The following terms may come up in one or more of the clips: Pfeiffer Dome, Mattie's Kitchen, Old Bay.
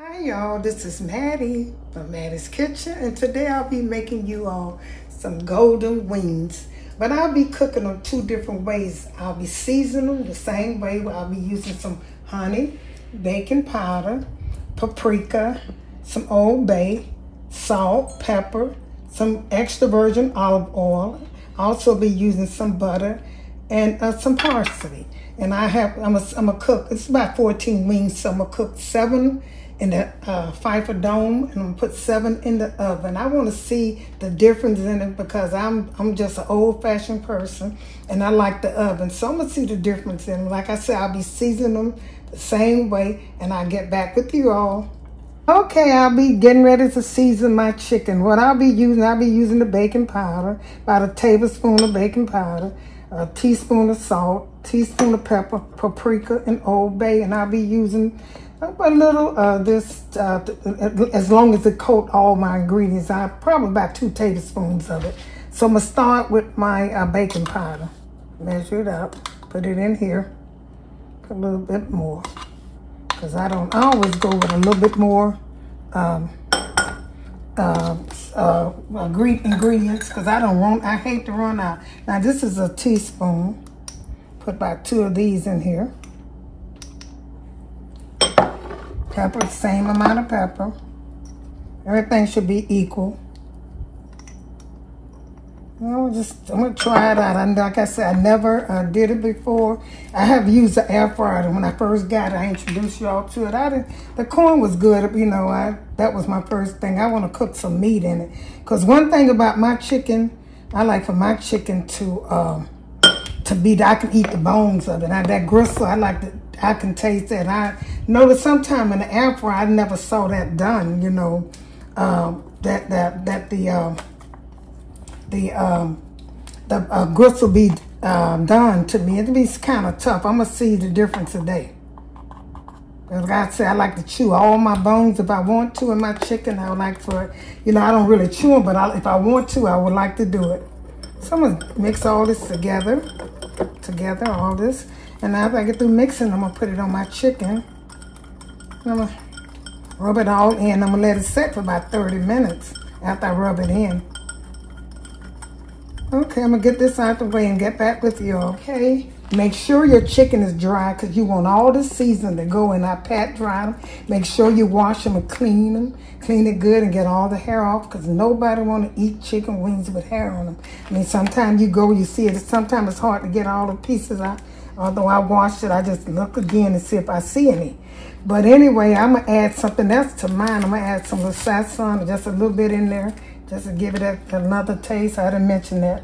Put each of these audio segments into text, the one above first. Hi y'all, this is Mattie from Mattie's Kitchen, and today I'll be making you all some golden wings. But I'll be cooking them two different ways. I'll be seasoning them the same way, where I'll be using some honey, baking powder, paprika, some Old Bay, salt, pepper, some extra virgin olive oil. I'll also be using some butter and some parsley. And I'm a cook. It's about 14 wings, so I'm gonna cook 7 in the Pfeiffer Dome, and I'm gonna put 7 in the oven. I want to see the difference in it because I'm just an old-fashioned person, and I like the oven. So I'm gonna see the difference in them. Like I said, I'll be seasoning them the same way, and I'll get back with you all. Okay, I'll be getting ready to season my chicken. What I'll be using the baking powder, about a tablespoon of baking powder, a teaspoon of salt, teaspoon of pepper, paprika, and Old Bay, and I'll be using a little, as long as it coats all my ingredients, I probably about 2 tablespoons of it. So I'm going to start with my baking powder. Measure it up, put it in here, put a little bit more, because I always go with a little bit more ingredients, because I hate to run out. Now this is a teaspoon, put about 2 of these in here. Pepper, same amount of pepper. Everything should be equal. I'm gonna try it out. Like I said, I never did it before. I have used the air fryer. When I first got it, I introduced y'all to it. The corn was good, you know. That was my first thing. I want to cook some meat in it, because one thing about my chicken, I like for my chicken I can eat the bones of it. Now that gristle, I can taste that. I noticed sometime in the air fryer, I never saw that done, you know, the gristle be done to me. It'll be kind of tough. I'm going to see the difference today. Like I said, I like to chew all my bones if I want to, and my chicken, I would like for it. You know, I don't really chew them, but if I want to, I would like to do it. So I'm going to mix all this together, all this. And after I get through mixing, I'm going to put it on my chicken. And I'm going to rub it all in. I'm going to let it set for about 30 minutes after I rub it in. Okay, I'm going to get this out the way and get back with you, okay? Make sure your chicken is dry, because you want all the seasoning to go in. I pat dry them. Make sure you wash them and clean them. Clean it good and get all the hair off, because nobody want to eat chicken wings with hair on them. I mean, sometimes you go, you see it. Sometimes it's hard to get all the pieces out. Although I washed it, I just look again and see if I see any. But anyway, I'm going to add something else to mine. I'm going to add some little Sazón, just a little bit in there, just to give it another taste. I didn't mention that.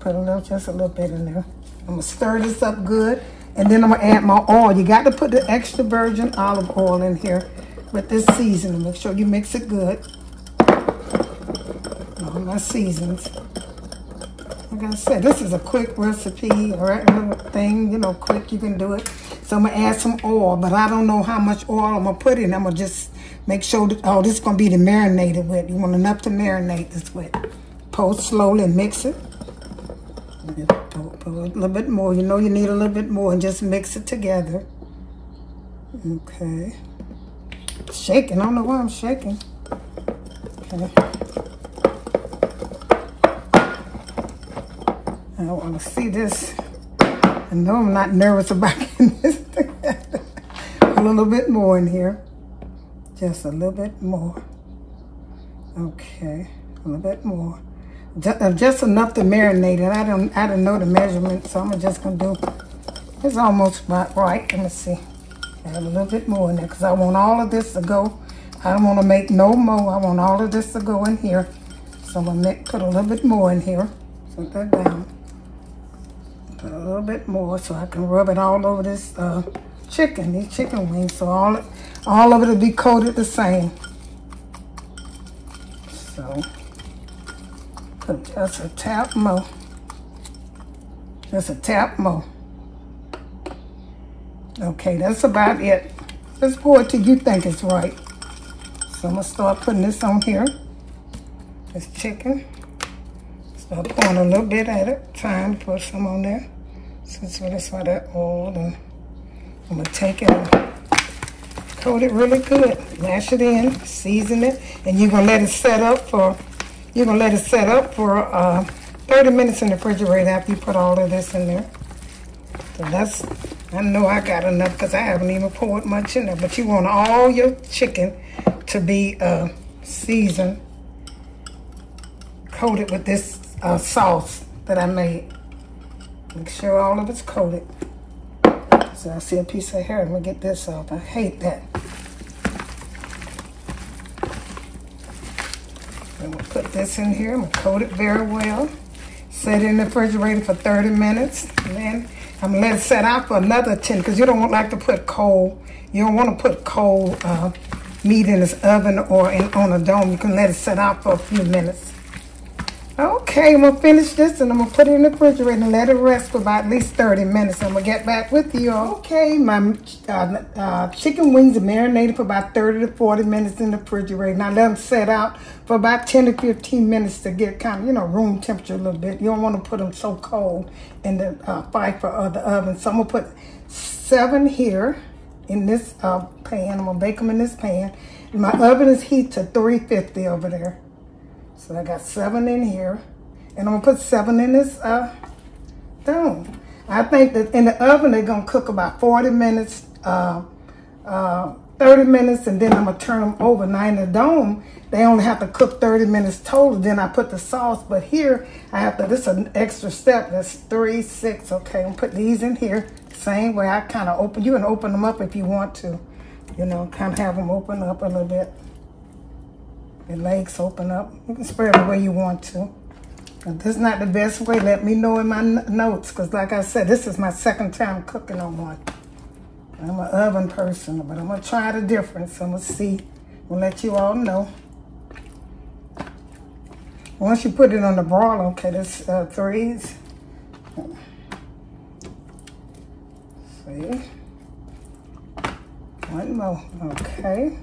Put just a little bit in there. I'm going to stir this up good, and then I'm going to add my oil. You got to put the extra virgin olive oil in here with this seasoning. Make sure you mix it good. All my seasonings. Like I said, this is a quick recipe, right? Little thing, you know, quick, you can do it. So I'm going to add some oil, but I don't know how much oil I'm going to put in. I'm going to just make sure that, oh, this is going to be the marinated with. You want enough to marinate this with. Pour slowly and mix it. Put a little bit more. You know you need a little bit more, and just mix it together. Okay. Shaking. I don't know why I'm shaking. Okay. I want to see this. I know I'm not nervous about getting this together. A little bit more in here. Just a little bit more. Okay. A little bit more. Just enough to marinate it. I don't know the measurement, so I'm just going to do. It's almost about right. Let me see. Add a little bit more in there, because I want all of this to go. I don't want to make no more. I want all of this to go in here. So I'm going to put a little bit more in here. Put that down. Put a little bit more so I can rub it all over this chicken, these chicken wings. So all of it will be coated the same. So put just a tap more. Just a tap more. Okay, that's about it. Let's pour it till you think it's right. So I'm going to start putting this on here. This chicken. I'm pouring a little bit at a time, put some on there. Since it's all that oil, and I'm going to take it and Coat it really good. Mash it in, season it, and you're gonna let it set up for 30 minutes in the refrigerator after you put all of this in there. So that's, I know I got enough because I haven't even poured much in there. But you want all your chicken to be seasoned, coated with this sauce that I made. Make sure all of it's coated. So I see a piece of hair. I'm gonna get this off. I hate that. I'm gonna put this in here. I'm gonna coat it very well. Set it in the refrigerator for 30 minutes. And then I'm gonna let it set out for another 10 because you don't like to put cold. You don't want to put cold meat in this oven or on a dome. You can let it set out for a few minutes. Okay, I'm gonna finish this and I'm gonna put it in the refrigerator and let it rest for about at least 30 minutes. I'm gonna get back with you. Okay, my chicken wings are marinated for about 30 to 40 minutes in the refrigerator. Now let them set out for about 10 to 15 minutes to get kind of, you know, room temperature a little bit. You don't want to put them so cold in the Pfeiffer or the oven. So I'm gonna put 7 here in this pan. I'm gonna bake them in this pan. And my oven is heat to 350 over there. So I got 7 in here, and I'm gonna put 7 in this dome. I think that in the oven, they're gonna cook about 40 minutes, 30 minutes, and then I'm gonna turn them over. Now in the dome, they only have to cook 30 minutes total, then I put the sauce, but here, I have to, this is an extra step, that's 3, 6, okay, I'm gonna put these in here, same way I kinda open, you can open them up if you want to, you know, kinda have them open up a little bit. Your legs open up. You can spread it the way you want to. If this is not the best way, let me know in my notes, because like I said, this is my second time cooking on one. I'm an oven person, but I'm going to try the difference. I'm going to see. We'll let you all know. Once you put it on the broiler, okay, that's 3s. See? 1 more. Okay.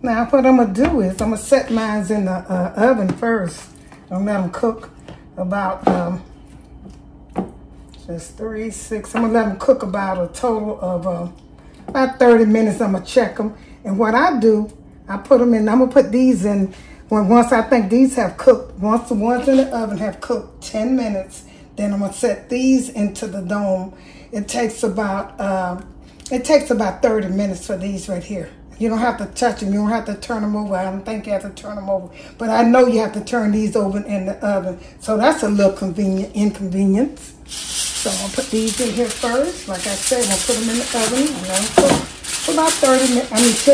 Now what I'm going to do is I'm going to set mine in the oven first. I'm going to let them cook about just 3, 6. I'm going to let them cook about a total of about 30 minutes. I'm going to check them. And what I do, I put them in. I'm going to put these in. Once I think these have cooked, once the ones in the oven have cooked 10 minutes, then I'm going to set these into the dome. It takes about 30 minutes for these right here. You don't have to touch them. You don't have to turn them over. I don't think you have to turn them over. But I know you have to turn these over in the oven. So that's a little inconvenience. So I'm going to put these in here first. Like I said, I'm going to put them in the oven. I'm going to cook for about 10 minutes.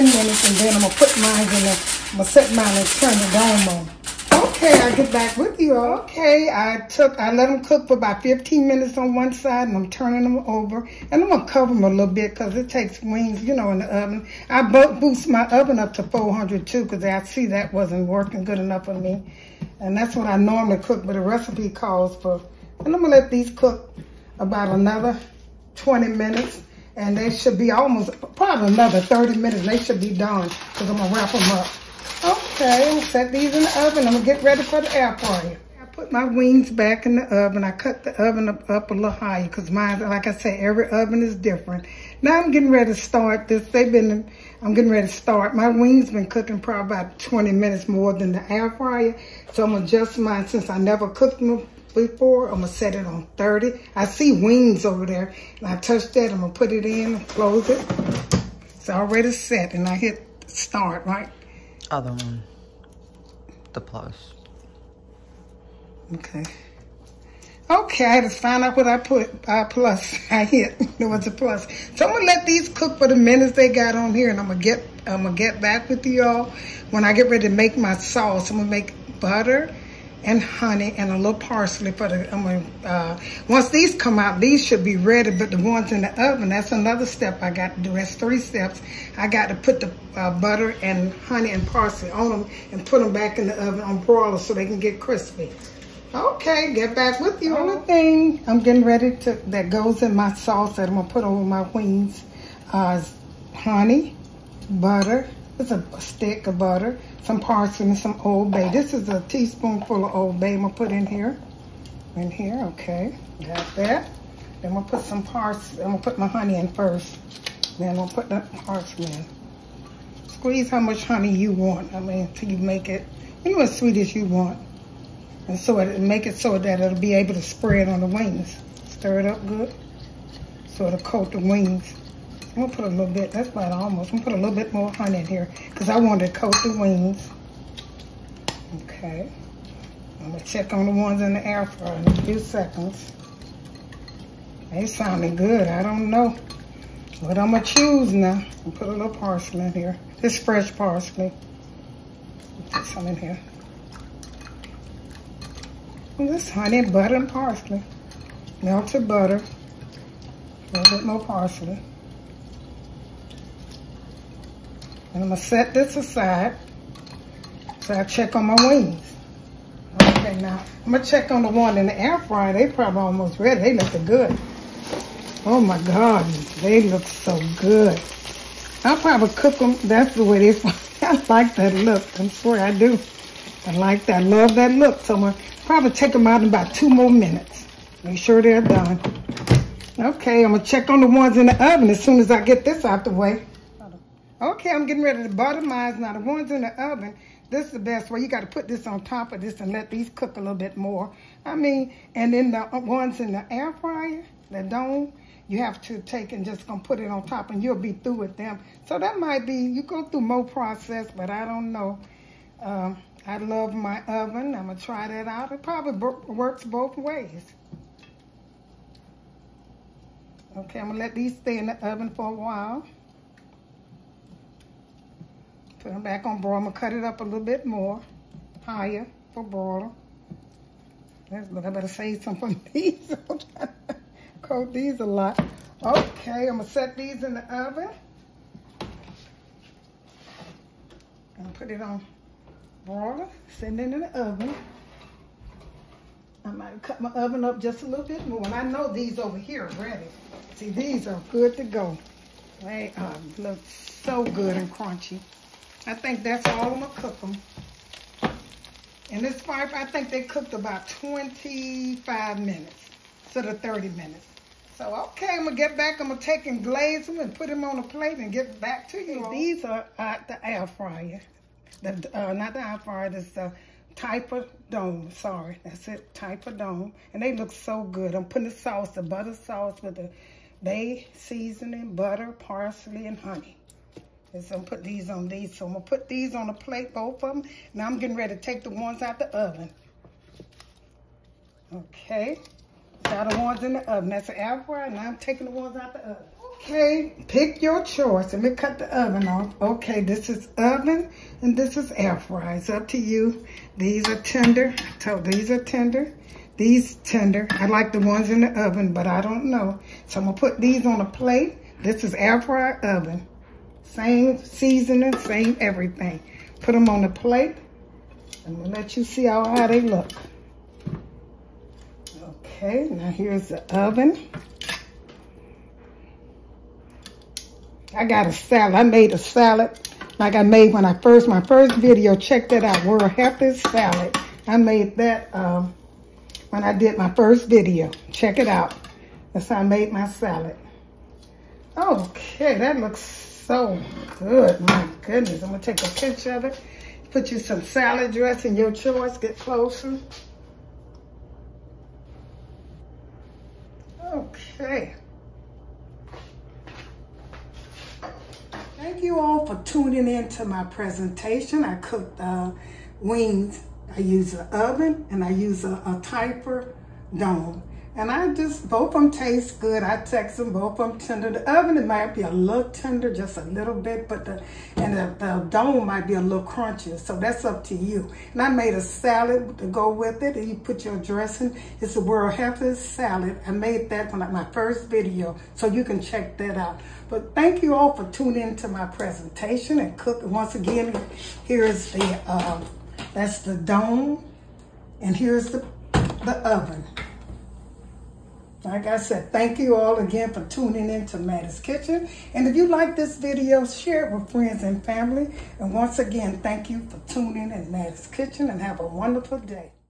And then I'm going to put mine in there. I'm going to set mine and turn the dome on. Okay, I'll get back with you all. Okay, I let them cook for about 15 minutes on one side, and I'm turning them over. And I'm going to cover them a little bit because it takes wings, you know, in the oven. I boost my oven up to 400 too because I see that wasn't working good enough for me. And that's what I normally cook, but the recipe calls for. And I'm going to let these cook about another 20 minutes. And they should be almost, probably another 30 minutes. They should be done because I'm going to wrap them up. Okay, I'll set these in the oven. I'm going to get ready for the air fryer. I put my wings back in the oven. I cut the oven up a little higher because mine, like I said, every oven is different. Now I'm getting ready to start this. I'm getting ready to start. My wings been cooking probably about 20 minutes more than the air fryer. So I'm going to adjust mine. Since I never cooked them before, I'm going to set it on 30. I see wings over there. And I touch that. I'm going to put it in and close it. It's already set. And I hit start, right? Other one, the plus. Okay. Okay, I had to find out what I put. There was a plus. So I'm gonna let these cook for the minutes they got on here, and I'm gonna get back with y'all when I get ready to make my sauce. I'm gonna make butter and honey and a little parsley for the. Once these come out, these should be ready. But the ones in the oven, that's another step I got to do. That's 3 steps. I got to put the butter and honey and parsley on them and put them back in the oven on broiler so they can get crispy. Okay, get back with you. Only thing I'm getting ready to that goes in my sauce that I'm gonna put over my wings is honey, butter. It's a stick of butter, some parsley, and some Old Bay. This is a teaspoonful of Old Bay I'm gonna put in here. Okay, got that. Then I'm gonna put some parsley. I'm gonna put my honey in first. Then I'm gonna put the parsley in. squeeze how much honey you want. I mean, till you make it, you know, as sweet as you want. And so it, make it so that it'll be able to spread on the wings. Stir it up good, so it'll coat the wings. I'm gonna put a little bit, that's about almost, I'm gonna put a little bit more honey in here because I want to coat the wings. Okay. I'm gonna check on the ones in the air for a few seconds. They sounded good, I don't know. But I'm gonna choose now. I'll put a little parsley in here. This fresh parsley. Put some in here. And this honey, butter, and parsley. Melted butter. A little bit more parsley. And I'm gonna set this aside so I check on my wings. Okay, now I'm gonna check on the one in the air fryer. They probably almost ready. They look good. Oh my God, they look so good. I'll probably cook them. That's the way they fry. I like that look. I swear I do. I like that. I love that look so much. Probably take them out in about 2 more minutes. Make sure they're done. Okay, I'm gonna check on the ones in the oven as soon as I get this out the way. Okay, I'm getting ready to butter mine. Now, the ones in the oven, this is the best way. You got to put this on top of this and let these cook a little bit more. I mean, and then the ones in the air fryer, the dome, you have to take and just going to put it on top and you'll be through with them. So that might be, you go through more process, but I don't know. I love my oven. I'm going to try that out. It probably works both ways. Okay, I'm going to let these stay in the oven for a while. Put them back on broil. I'm going to cut it up a little bit more, higher for broil. Look, I better save some for these. Coat these a lot. Okay, I'm going to set these in the oven. I'm going to put it on broiler, send it in the oven. I might cut my oven up just a little bit more. And I know these over here are ready. See, these are good to go. They look so good and crunchy. I think that's all I'm going to cook them. And this Pfeiffer, I think they cooked about 25 minutes to the 30 minutes. So, okay, I'm going to get back. I'm going to take and glaze them and put them on a plate and get back to you. These are the air fryer. The, not the air fryer, it's the Pfeiffer Dome. Sorry, that's it, Pfeiffer Dome. And they look so good. I'm putting the sauce, the butter sauce with the bay seasoning, butter, parsley, and honey. And so I'm put these on these. So I'm gonna put these on a plate, both of them. Now I'm getting ready to take the ones out the oven. Okay, got the ones in the oven. That's the air fryer. Now I'm taking the ones out the oven. Okay, pick your choice. Let me cut the oven off. Okay, this is oven and this is air fryer. It's up to you. These are tender. I told these are tender. These tender. I like the ones in the oven, but I don't know. So I'm gonna put these on a plate. This is air fryer oven. Same seasoning, same everything. Put them on the plate, and we'll let you see how they look. Okay, now here's the oven. I got a salad. I made a salad like I made when I first, my first video. Check that out, World Healthy Salad. I made that when I did my first video. Check it out. That's how I made my salad. Okay, that looks so good, my goodness. I'm gonna take a pinch of it. Put you some salad dressing, your choice. Get closer. Okay. Thank you all for tuning in to my presentation. I cooked wings. I use an oven and I use a Pfeiffer Dome. And I just, both of them taste good. I text them, both of them tender. The oven, it might be a little tender, just a little bit, but the dome might be a little crunchier. So that's up to you. And I made a salad to go with it, and you put your dressing. It's the World Healthy Salad. I made that on my first video, so you can check that out. But thank you all for tuning in to my presentation and cooking. Once again, here is the, that's the dome, and here's the oven. Like I said, thank you all again for tuning in to Mattie's Kitchen. And if you like this video, share it with friends and family. And once again, thank you for tuning in to Mattie's Kitchen and have a wonderful day.